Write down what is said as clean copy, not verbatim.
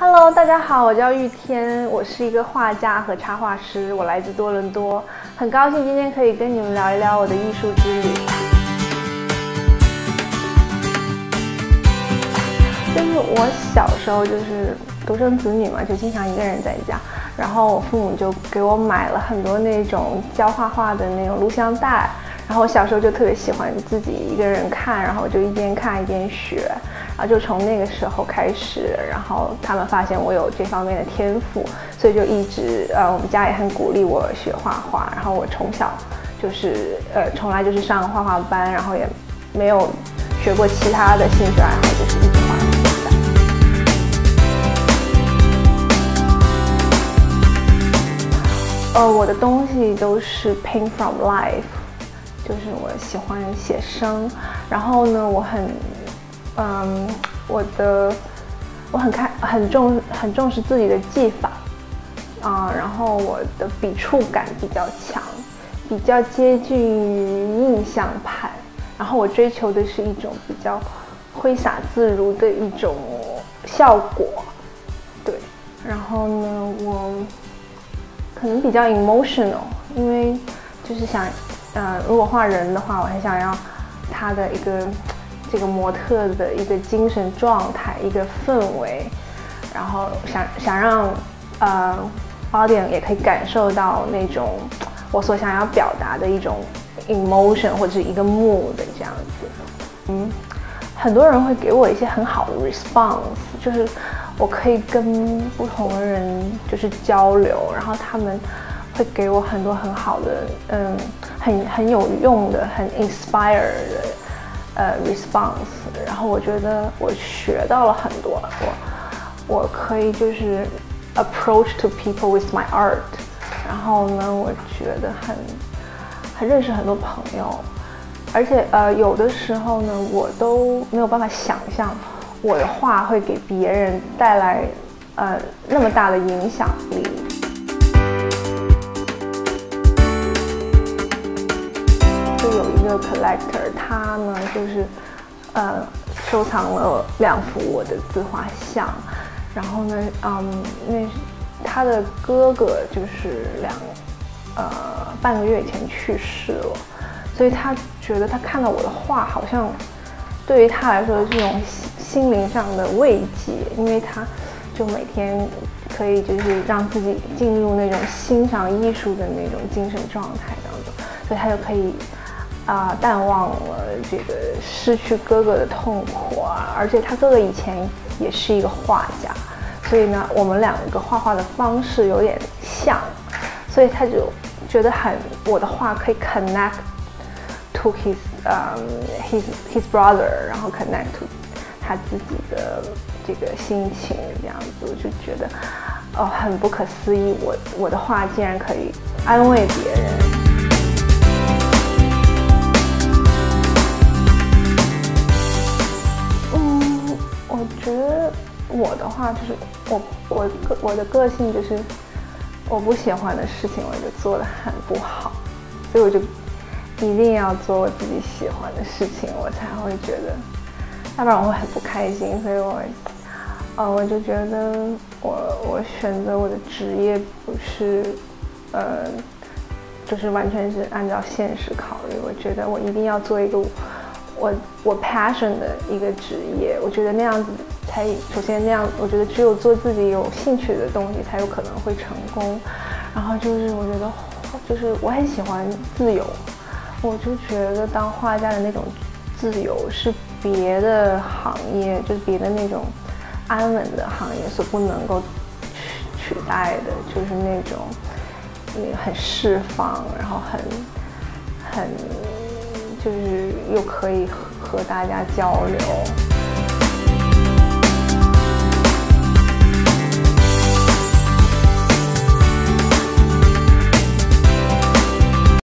Hello， 大家好，我叫玉天，我是一个画家和插画师，我来自多伦多，很高兴今天可以跟你们聊一聊我的艺术之旅。就是我小时候就是独生子女嘛，就经常一个人在家，然后我父母就给我买了很多那种教画画的那种录像带。 然后我小时候就特别喜欢自己一个人看，然后就一边看一边学，然后就从那个时候开始，然后他们发现我有这方面的天赋，所以就一直我们家也很鼓励我学画画，然后我从小就是从来就是上画画班，然后也没有学过其他的兴趣爱好，就是一直画。 我的东西都是 paint from life， 就是我喜欢写生，然后呢，我很重视自己的技法，然后我的笔触感比较强，比较接近于印象派，然后我追求的是一种比较挥洒自如的一种效果，对，然后呢，我。 可能比较 emotional， 因为就是想，如果画人的话，我很想要他的一个这个模特的一个精神状态、一个氛围，然后想让audience 也可以感受到那种我所想要表达的一种 emotion 或者是一个 mood 这样子。嗯，很多人会给我一些很好的 response， 就是。 我可以跟不同的人就是交流，然后他们会给我很多很好的，很有用的、很 inspire 的response。然后我觉得我学到了很多，我可以就是 approach to people with my art。然后呢，我觉得很认识很多朋友，而且有的时候呢，我都没有办法想象。 我的话会给别人带来，那么大的影响力。就有一个 collector， 他呢就是，收藏了2幅我的自画像，然后呢，那他的哥哥就是半个月以前去世了，所以他觉得他看到我的画好像。 对于他来说，这种心灵上的慰藉，因为他就每天可以就是让自己进入那种欣赏艺术的那种精神状态当中，所以他就可以淡忘了这个失去哥哥的痛苦啊。而且他哥哥以前也是一个画家，所以呢，我们两个画画的方式有点像，所以他就觉得我的画可以 connect to his。 his brother， 然后 connect to 他自己的这个心情，这样子我就觉得，哦，很不可思议，我的话竟然可以安慰别人。嗯，我觉得我的话就是我的个性就是，我不喜欢的事情我就做得很不好，所以我就。 一定要做我自己喜欢的事情，我才会觉得，要不然我会很不开心。所以我就觉得我选择我的职业不是，就是完全是按照现实考虑。我觉得我一定要做一个我 passion 的一个职业。我觉得那样子才首先那样，我觉得只有做自己有兴趣的东西才有可能会成功。然后就是我觉得就是我很喜欢自由。 我就觉得当画家的那种自由是别的行业，就是别的那种安稳的行业所不能够取代的，就是那种很释放，然后很就是又可以和大家交流。